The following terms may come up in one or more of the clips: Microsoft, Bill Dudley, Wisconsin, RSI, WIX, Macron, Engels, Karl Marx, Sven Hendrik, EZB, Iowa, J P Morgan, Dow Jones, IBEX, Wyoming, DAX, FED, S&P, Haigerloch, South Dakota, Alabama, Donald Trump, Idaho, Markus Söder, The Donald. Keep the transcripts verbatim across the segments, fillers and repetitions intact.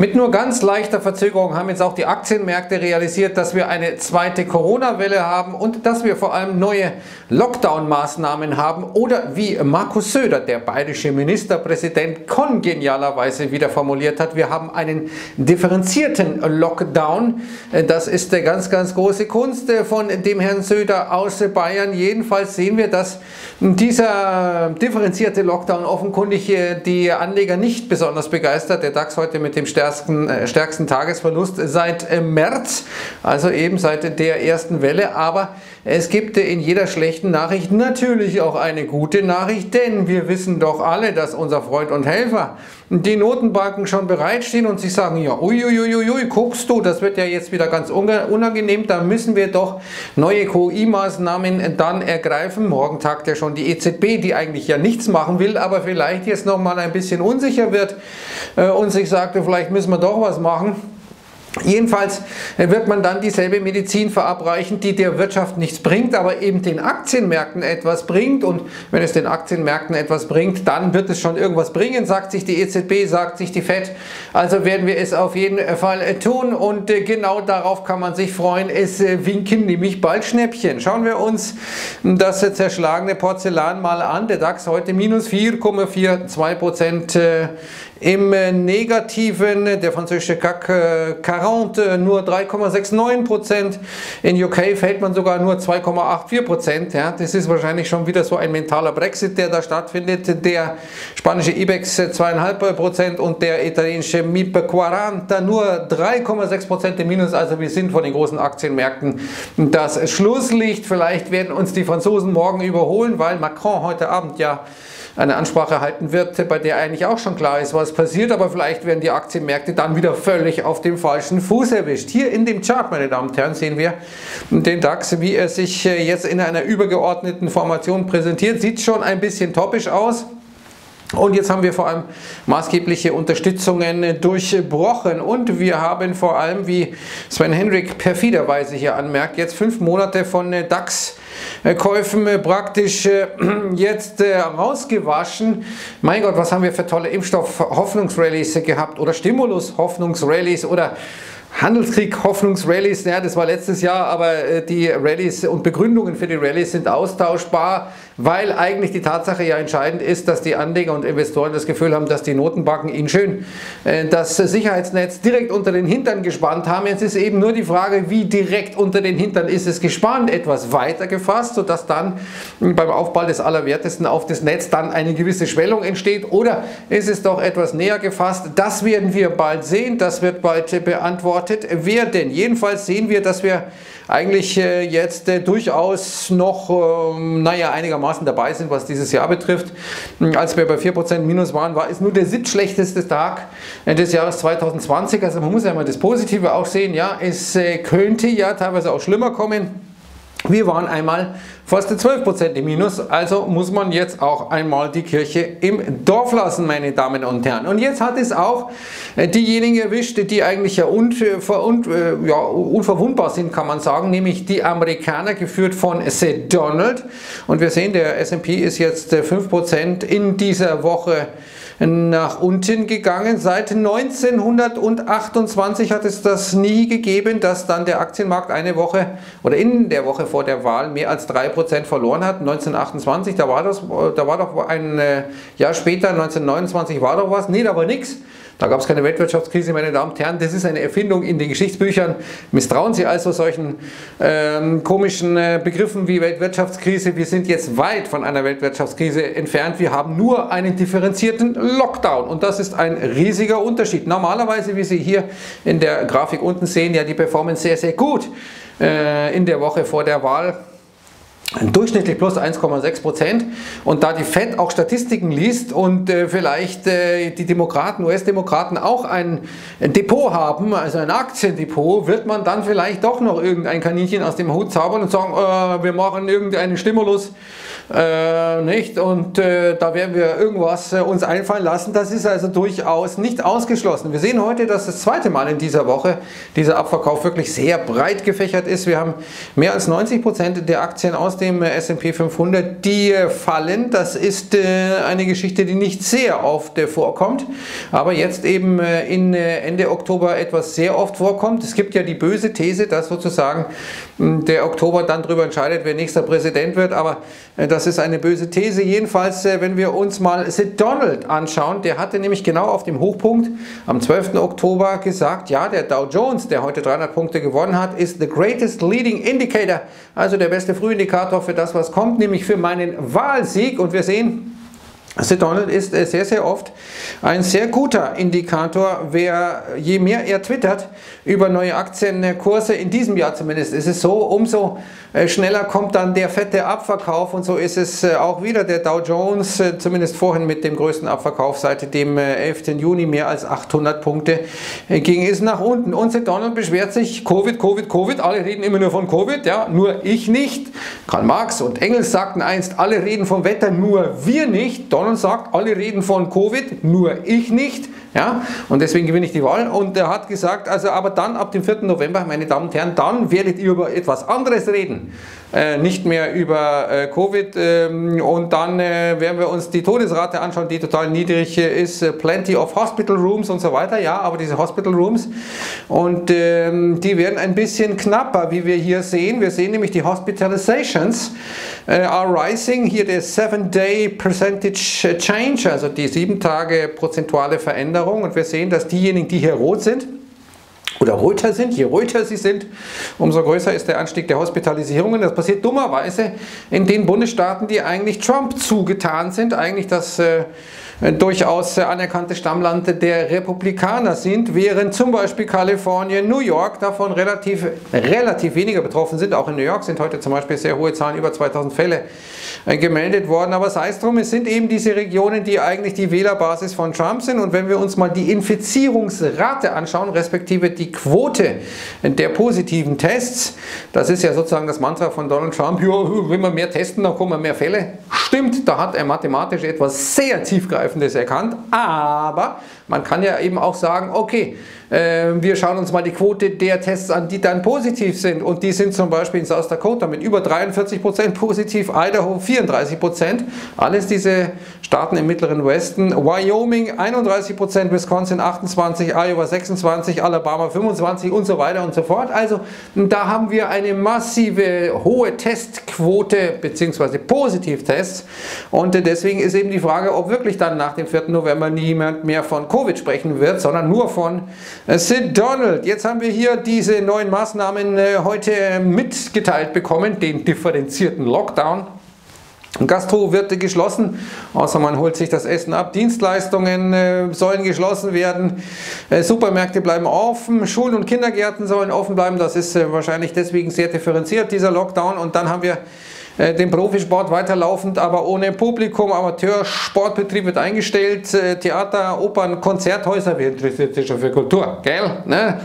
Mit nur ganz leichter Verzögerung haben jetzt auch die Aktienmärkte realisiert, dass wir eine zweite Corona-Welle haben und dass wir vor allem neue Lockdown-Maßnahmen haben oder wie Markus Söder, der bayerische Ministerpräsident, kongenialerweise wieder formuliert hat, wir haben einen differenzierten Lockdown. Das ist eine ganz, ganz große Kunst von dem Herrn Söder aus Bayern. Jedenfalls sehen wir, dass dieser differenzierte Lockdown offenkundig die Anleger nicht besonders begeistert. Der DAX heute mit dem stärksten, stärksten Tagesverlust seit März, also eben seit der ersten Welle. Aber es gibt in jeder schlechten Nachricht natürlich auch eine gute Nachricht, denn wir wissen doch alle, dass unser Freund und Helfer die Notenbanken schon bereitstehen und sich sagen, ja, uiuiuiui, ui, ui, guckst du, das wird ja jetzt wieder ganz unangenehm, da müssen wir doch neue Q I-Maßnahmen dann ergreifen. Morgen tagt ja schon die E Z B, die eigentlich ja nichts machen will, aber vielleicht jetzt nochmal ein bisschen unsicher wird und sich sagte, vielleicht müssen wir doch was machen. Jedenfalls wird man dann dieselbe Medizin verabreichen, die der Wirtschaft nichts bringt, aber eben den Aktienmärkten etwas bringt. Und wenn es den Aktienmärkten etwas bringt, dann wird es schon irgendwas bringen, sagt sich die E Z B, sagt sich die FED. Also werden wir es auf jeden Fall tun und genau darauf kann man sich freuen. Es winken nämlich bald Schnäppchen. Schauen wir uns das zerschlagene Porzellan mal an. Der DAX heute minus vier Komma vier zwei Prozent im Negativen, der französische C A C vierzig nur drei Komma neunundsechzig Prozent, in U K fällt man sogar nur zwei Komma vierundachtzig Prozent. Ja, das ist wahrscheinlich schon wieder so ein mentaler Brexit, der da stattfindet. Der spanische IBEX zwei Komma fünf Prozent und der italienische M I B vierzig nur drei Komma sechs Prozent im Minus. Also wir sind von den großen Aktienmärkten das Schlusslicht. Vielleicht werden uns die Franzosen morgen überholen, weil Macron heute Abend ja eine Ansprache halten wird, bei der eigentlich auch schon klar ist, was passiert, aber vielleicht werden die Aktienmärkte dann wieder völlig auf dem falschen Fuß erwischt. Hier in dem Chart, meine Damen und Herren, sehen wir den DAX, wie er sich jetzt in einer übergeordneten Formation präsentiert. Sieht schon ein bisschen toppisch aus. Und jetzt haben wir vor allem maßgebliche Unterstützungen durchbrochen und wir haben vor allem, wie Sven Hendrik perfiderweise hier anmerkt, jetzt fünf Monate von DAX-Käufen praktisch jetzt rausgewaschen. Mein Gott, was haben wir für tolle Impfstoff-Hoffnungsrallies gehabt oder Stimulus-Hoffnungsrallies oder Handelskrieg-Hoffnungsrallies, ja, das war letztes Jahr, aber die Rallies und Begründungen für die Rallies sind austauschbar, weil eigentlich die Tatsache ja entscheidend ist, dass die Anleger und Investoren das Gefühl haben, dass die Notenbanken ihnen schön das Sicherheitsnetz direkt unter den Hintern gespannt haben. Jetzt ist eben nur die Frage, wie direkt unter den Hintern ist es gespannt, etwas weiter gefasst, sodass dann beim Aufbau des Allerwertesten auf das Netz dann eine gewisse Schwellung entsteht oder ist es doch etwas näher gefasst. Das werden wir bald sehen, das wird bald beantwortet werden. Jedenfalls sehen wir, dass wir eigentlich jetzt durchaus noch, naja, einigermaßen dabei sind, was dieses Jahr betrifft. Als wir bei vier Prozent Minus waren, war es nur der siebtschlechteste Tag des Jahres zweitausendzwanzig. Also man muss ja mal das Positive auch sehen. Ja, es könnte ja teilweise auch schlimmer kommen. Wir waren einmal fast zwölf Prozent im Minus, also muss man jetzt auch einmal die Kirche im Dorf lassen, meine Damen und Herren. Und jetzt hat es auch diejenigen erwischt, die eigentlich ja, unver und, ja unverwundbar sind, kann man sagen, nämlich die Amerikaner, geführt von The Donald. Und wir sehen, der S und P ist jetzt fünf Prozent in dieser Woche nach unten gegangen. Seit neunzehnhundertachtundzwanzig hat es das nie gegeben, dass dann der Aktienmarkt eine Woche oder in der Woche vor der Wahl mehr als drei Prozent verloren hat. neunzehnhundertachtundzwanzig, da war, das, da war doch ein Jahr später, neunzehnhundertneunundzwanzig war doch was. Nee, da war nichts. Da gab es keine Weltwirtschaftskrise, meine Damen und Herren. Das ist eine Erfindung in den Geschichtsbüchern. Misstrauen Sie also solchen ähm, komischen äh, Begriffen wie Weltwirtschaftskrise. Wir sind jetzt weit von einer Weltwirtschaftskrise entfernt. Wir haben nur einen differenzierten Lockdown. Und das ist ein riesiger Unterschied. Normalerweise, wie Sie hier in der Grafik unten sehen, ja die Performance sehr, sehr gut äh, in der Woche vor der Wahl. Durchschnittlich plus eins Komma sechs Prozent. Und da die FED auch Statistiken liest und äh, vielleicht äh, die Demokraten, U S-Demokraten auch ein Depot haben, also ein Aktiendepot, wird man dann vielleicht doch noch irgendein Kaninchen aus dem Hut zaubern und sagen, äh, wir machen irgendeinen Stimulus Äh, nicht? Und äh, da werden wir irgendwas äh, uns einfallen lassen. Das ist also durchaus nicht ausgeschlossen. Wir sehen heute, dass das zweite Mal in dieser Woche dieser Abverkauf wirklich sehr breit gefächert ist. Wir haben mehr als neunzig Prozent der Aktien aus dem äh, S und P fünfhundert, die äh, fallen. Das ist äh, eine Geschichte, die nicht sehr oft äh, vorkommt, aber jetzt eben äh, in äh, Ende Oktober etwas sehr oft vorkommt. Es gibt ja die böse These, dass sozusagen mh, der Oktober dann darüber entscheidet, wer nächster Präsident wird, aber äh, das Das ist eine böse These. Jedenfalls, wenn wir uns mal The Donald anschauen, der hatte nämlich genau auf dem Hochpunkt am zwölften Oktober gesagt, ja, der Dow Jones, der heute dreihundert Punkte gewonnen hat, ist the greatest leading indicator, also der beste Frühindikator für das, was kommt, nämlich für meinen Wahlsieg. Und wir sehen, The Donald ist sehr, sehr oft ein sehr guter Indikator. Wer, je mehr er twittert über neue Aktienkurse, in diesem Jahr zumindest ist es so, umso schneller kommt dann der fette Abverkauf, und so ist es auch wieder. Der Dow Jones, zumindest vorhin, mit dem größten Abverkauf seit dem elften Juni, mehr als achthundert Punkte, ging es nach unten. Und The Donald beschwert sich, Covid, Covid, Covid, alle reden immer nur von Covid, ja, nur ich nicht. Karl Marx und Engels sagten einst, alle reden vom Wetter, nur wir nicht. Donald sagt, alle reden von Covid, nur ich nicht. Ja, und deswegen gewinne ich die Wahl. Und er hat gesagt, also aber dann ab dem vierten November, meine Damen und Herren, dann werdet ihr über etwas anderes reden. Äh, nicht mehr über äh, Covid. Ähm, und dann äh, werden wir uns die Todesrate anschauen, die total niedrig äh, ist. Äh, plenty of Hospital Rooms und so weiter. Ja, aber diese Hospital Rooms, und ähm, die werden ein bisschen knapper, wie wir hier sehen. Wir sehen nämlich, die Hospitalizations äh, are rising. Hier der seven day percentage change, also die sieben Tage prozentuale Veränderung. Und wir sehen, dass diejenigen, die hier rot sind oder röter sind, je röter sie sind, umso größer ist der Anstieg der Hospitalisierungen. Das passiert dummerweise in den Bundesstaaten, die eigentlich Trump zugetan sind, eigentlich das äh, durchaus äh, anerkannte Stammland der Republikaner sind, während zum Beispiel Kalifornien, New York davon relativ, relativ weniger betroffen sind. Auch in New York sind heute zum Beispiel sehr hohe Zahlen, über zweitausend Fälle äh, gemeldet worden. Aber sei es drum, es sind eben diese Regionen, die eigentlich die Wählerbasis von Trump sind. Und wenn wir uns mal die Infizierungsrate anschauen, respektive die Quote der positiven Tests, das ist ja sozusagen das Mantra von Donald Trump, ja, wenn wir mehr testen, dann kommen mehr Fälle. Stimmt, da hat er mathematisch etwas sehr tiefgreifendes erkannt, aber man kann ja eben auch sagen, okay, äh, wir schauen uns mal die Quote der Tests an, die dann positiv sind, und die sind zum Beispiel in South Dakota mit über dreiundvierzig Prozent positiv, Idaho vierunddreißig Prozent, alles diese Staaten im mittleren Westen, Wyoming einunddreißig Prozent, Wisconsin achtundzwanzig Prozent, Iowa sechsundzwanzig Prozent, Alabama fünfundzwanzig Prozent und so weiter und so fort. Also da haben wir eine massive hohe Testquote bzw. Positivtests, und deswegen ist eben die Frage, ob wirklich dann nach dem vierten November niemand mehr von Covid sprechen wird, sondern nur von The Donald. Jetzt haben wir hier diese neuen Maßnahmen heute mitgeteilt bekommen, den differenzierten Lockdown. Gastro wird geschlossen, außer man holt sich das Essen ab. Dienstleistungen äh, sollen geschlossen werden. Äh, Supermärkte bleiben offen. Schulen und Kindergärten sollen offen bleiben. Das ist äh, wahrscheinlich deswegen sehr differenziert, dieser Lockdown. Und dann haben wir äh, den Profisport weiterlaufend, aber ohne Publikum. Amateursportbetrieb wird eingestellt. Äh, Theater, Opern, Konzerthäuser. Wer interessiert sich schon für Kultur? Gell? Ne?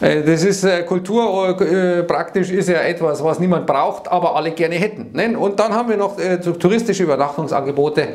Äh, das ist äh, Kultur, äh, praktisch ist ja etwas, was niemand braucht, aber alle gerne hätten. Ne? Und dann haben wir noch äh, touristische Übernachtungsangebote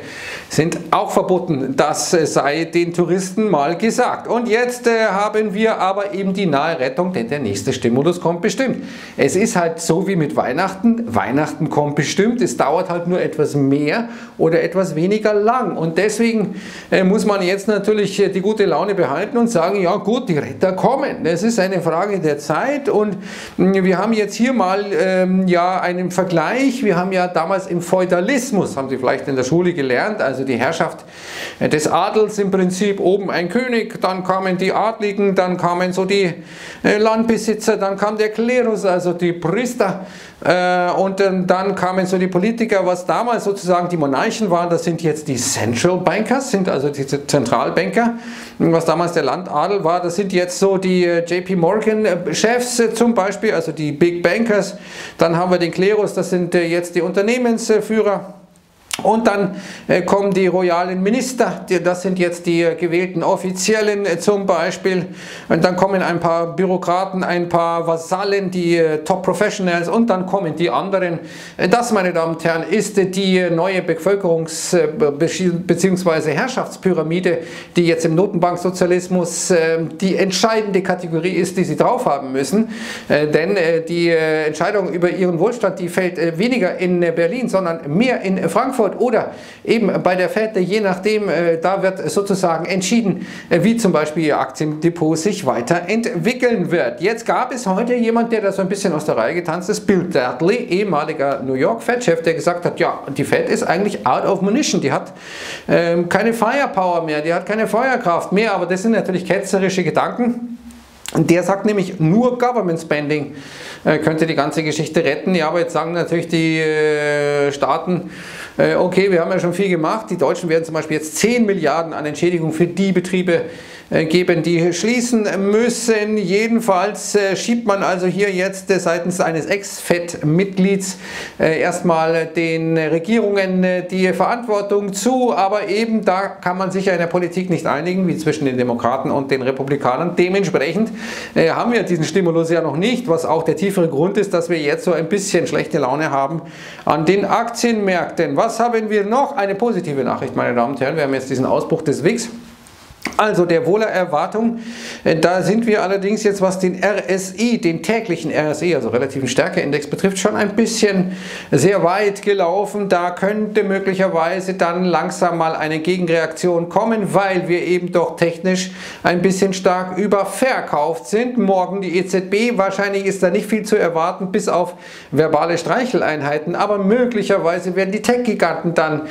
sind auch verboten. Das sei den Touristen mal gesagt. Und jetzt äh, haben wir aber eben die nahe Rettung, denn der nächste Stimulus kommt bestimmt. Es ist halt so wie mit Weihnachten. Weihnachten kommt bestimmt. Es dauert halt nur etwas mehr oder etwas weniger lang. Und deswegen äh, muss man jetzt natürlich äh, die gute Laune behalten und sagen, ja gut, die Retter kommen. Das ist eine Frage der Zeit. Und mh, wir haben jetzt hier mal ähm, ja einen Vergleich. Wir haben ja damals im Feudalismus haben Sie vielleicht in der Schule gelernt, also die Herrschaft des Adels im Prinzip, oben ein König, dann kamen die Adligen, dann kamen so die Landbesitzer, dann kam der Klerus, also die Priester, und dann kamen so die Politiker, was damals sozusagen die Monarchen waren, das sind jetzt die Central Bankers, sind also die Zentralbanker, was damals der Landadel war, das sind jetzt so die J P Morgan Chefs zum Beispiel, also die Big Bankers, dann haben wir den Klerus, das sind jetzt die Unternehmensführer, Und dann äh, kommen die royalen Minister, die, das sind jetzt die äh, gewählten Offiziellen äh, zum Beispiel. Und dann kommen ein paar Bürokraten, ein paar Vasallen, die äh, Top Professionals, und dann kommen die anderen. Das, meine Damen und Herren, ist äh, die neue Bevölkerungs- äh, bzw. Herrschaftspyramide, die jetzt im Notenbanksozialismus äh, die entscheidende Kategorie ist, die sie drauf haben müssen. Äh, denn äh, die äh, Entscheidung über ihren Wohlstand, die fällt äh, weniger in äh, Berlin, sondern mehr in äh, Frankfurt. Oder eben bei der F E D, je nachdem, da wird sozusagen entschieden, wie zum Beispiel Ihr Aktiendepot sich weiterentwickeln wird. Jetzt gab es heute jemand, der da so ein bisschen aus der Reihe getanzt ist, Bill Dudley, ehemaliger New York-F E D-Chef, der gesagt hat, ja, die F E D ist eigentlich out of munition, die hat ähm, keine Firepower mehr, die hat keine Feuerkraft mehr, aber das sind natürlich ketzerische Gedanken. Der sagt nämlich, nur Government Spending äh, könnte die ganze Geschichte retten. Ja, aber jetzt sagen natürlich die äh, Staaten, äh, okay, wir haben ja schon viel gemacht. Die Deutschen werden zum Beispiel jetzt zehn Milliarden an Entschädigung für die Betriebe äh, geben, die schließen müssen. Jedenfalls äh, schiebt man also hier jetzt äh, seitens eines Ex-F E D-Mitglieds äh, erstmal den Regierungen äh, die Verantwortung zu. Aber eben da kann man sich ja in der Politik nicht einigen, wie zwischen den Demokraten und den Republikanern. Dementsprechend haben wir diesen Stimulus ja noch nicht, was auch der tiefere Grund ist, dass wir jetzt so ein bisschen schlechte Laune haben an den Aktienmärkten. Was haben wir noch? Eine positive Nachricht, meine Damen und Herren. Wir haben jetzt diesen Ausbruch des W I X. Also der wohler Erwartung, da sind wir allerdings jetzt, was den R S I, den täglichen R S I, also relativen Stärkeindex betrifft, schon ein bisschen sehr weit gelaufen. Da könnte möglicherweise dann langsam mal eine Gegenreaktion kommen, weil wir eben doch technisch ein bisschen stark überverkauft sind. Morgen die E Z B, wahrscheinlich ist da nicht viel zu erwarten, bis auf verbale Streicheleinheiten, aber möglicherweise werden die Tech-Giganten dann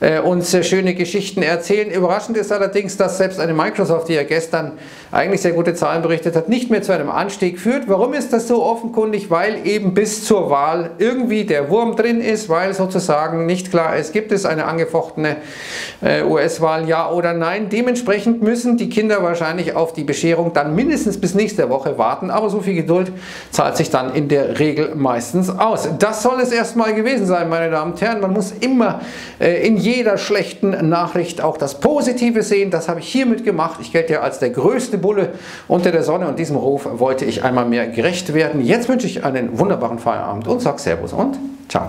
äh, uns äh, schöne Geschichten erzählen. Überraschend ist allerdings, dass selbst eine Microsoft, die ja gestern eigentlich sehr gute Zahlen berichtet hat, nicht mehr zu einem Anstieg führt. Warum ist das so offenkundig? Weil eben bis zur Wahl irgendwie der Wurm drin ist, weil sozusagen nicht klar ist, gibt es eine angefochtene äh, U S-Wahl, ja oder nein. Dementsprechend müssen die Kinder wahrscheinlich auf die Bescherung dann mindestens bis nächste Woche warten, aber so viel Geduld zahlt sich dann in der Regel meistens aus. Das soll es erstmal gewesen sein, meine Damen und Herren. Man muss immer äh, in jeder schlechten Nachricht auch das Positive sehen. Das habe ich hier mitgemacht. Ich gelte ja als der größte Bulle unter der Sonne und diesem Ruf wollte ich einmal mehr gerecht werden. Jetzt wünsche ich einen wunderbaren Feierabend und sage Servus und Ciao.